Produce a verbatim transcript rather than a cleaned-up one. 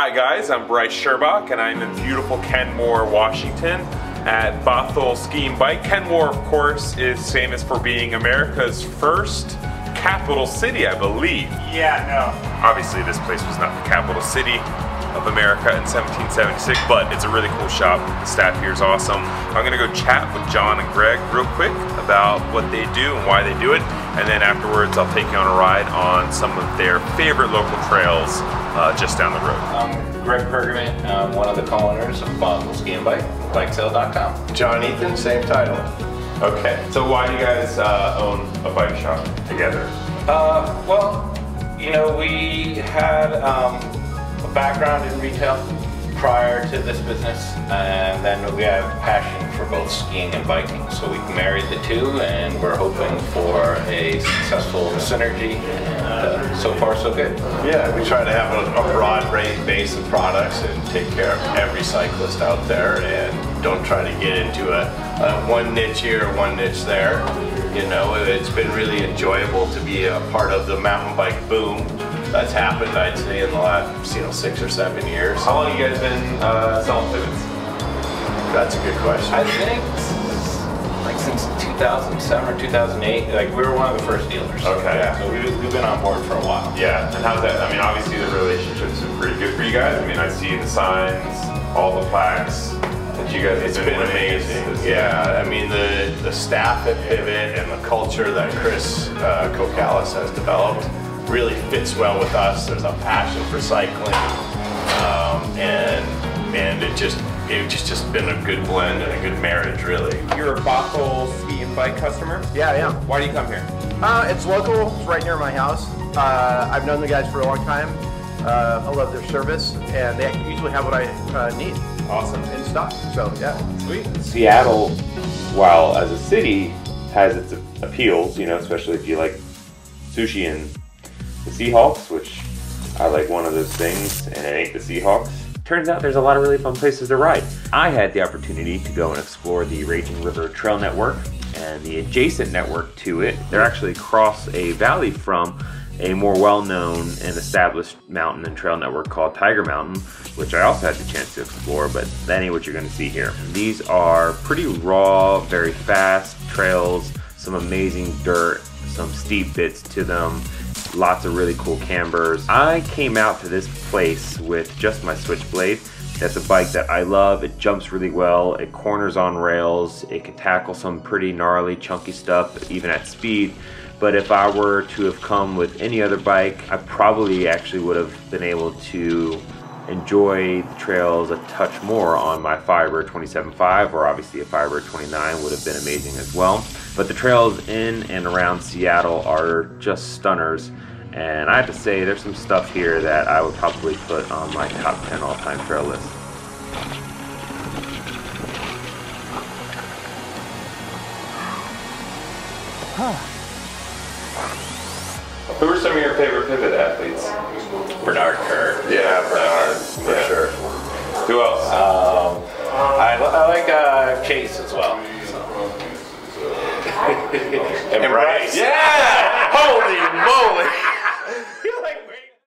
Hi guys, I'm Brice Shirbach and I'm in beautiful Kenmore, Washington at Bothell Ski and Bike. Kenmore, of course, is famous for being America's first capital city, I believe. Yeah, no. Obviously this place was not the capital city of America in seventeen seventy-six, but it's a really cool shop. The staff here is awesome. I'm gonna go chat with John and Greg real quick about what they do and why they do it, and then afterwards I'll take you on a ride on some of their favorite local trails uh, just down the road. I'm Greg Pergament, I'm one of the co-owners of Bothell Ski and Bike, Bikesale dot com. John Ethan, same title. Okay, so why do you guys uh, own a bike shop together? Uh, well, you know, we had um, a background in retail prior to this business, and then we have a passion for both skiing and biking, so we married the two and we're hoping for a successful synergy, and uh, so far so good. Yeah, we try to have a, a broad range base of products and take care of every cyclist out there, and don't try to get into a, a one niche here or one niche there. You know, it's been really enjoyable to be a part of the mountain bike boom that's happened, I'd say, in the last, you know, six or seven years. How long have you guys been uh, selling Pivots? That's a good question. I think like since two thousand seven or two thousand eight, like we were one of the first dealers. Okay. Yeah. So we've, we've been on board for a while. Yeah. And how's that? I mean, obviously the relationships are pretty good for you guys. I mean, I see the signs, all the plaques that you guys have. It's been, been amazing. amazing. Yeah. I mean, the the staff at Pivot and the culture that Chris uh, Kokalas has developed really fits well with us. There's a passion for cycling, um, and and it just it's just just been a good blend and a good marriage, really. You're a Bothell Ski and Bike customer? Yeah, I am. Why do you come here? Uh, it's local. It's right near my house. Uh, I've known the guys for a long time. Uh, I love their service, and they usually have what I uh, need. Awesome. In stock. So yeah, sweet. Seattle, while as a city, has its appeals. You know, especially if you like sushi and the Seahawks, which I like one of those things, and I ate the Seahawks. Turns out there's a lot of really fun places to ride. I had the opportunity to go and explore the Raging River Trail Network and the adjacent network to it. They're actually across a valley from a more well-known and established mountain and trail network called Tiger Mountain, which I also had the chance to explore, but that ain't what you're gonna see here. These are pretty raw, very fast trails, some amazing dirt, some steep bits to them, lots of really cool cambers. I came out to this place with just my Switchblade. That's a bike that I love. It jumps really well, it corners on rails, it can tackle some pretty gnarly, chunky stuff, even at speed. But if I were to have come with any other bike, I probably actually would have been able to enjoy the trails a touch more on my Fiber twenty-seven point five, or obviously a Fiber twenty-nine would have been amazing as well. But the trails in and around Seattle are just stunners, and I have to say there's some stuff here that I would probably put on my top ten all-time trail list. Huh. Who are some of your favorite Pivot athletes? Bernard Kerr. Yeah, Bernard, for yeah. sure. Who else? Um, I, I like uh, Chase as well. So. and and Brice. Brice. Yeah! Holy moly!